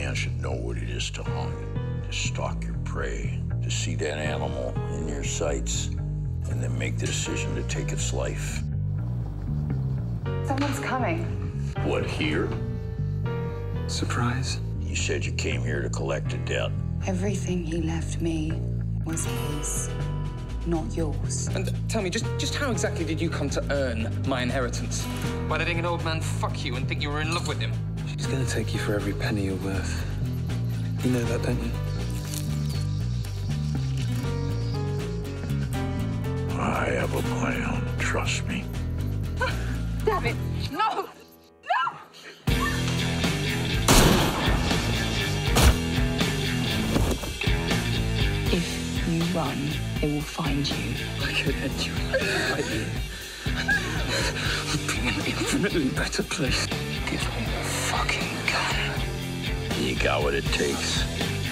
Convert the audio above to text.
man should know what it is to hunt, to stalk your prey, to see that animal in your sights, and then make the decision to take its life. Someone's coming. What, here? Surprise. You said you came here to collect a debt. Everything he left me was his, not yours. And tell me, just how exactly did you come to earn my inheritance? By letting an old man fuck you and think you were in love with him. She's gonna take you for every penny you're worth. You know that, don't you? I have a plan, trust me. Damn it, no! Run, they will find you. I could end you. I'd be in an infinitely better place. Give me the fucking gun. You got what it takes.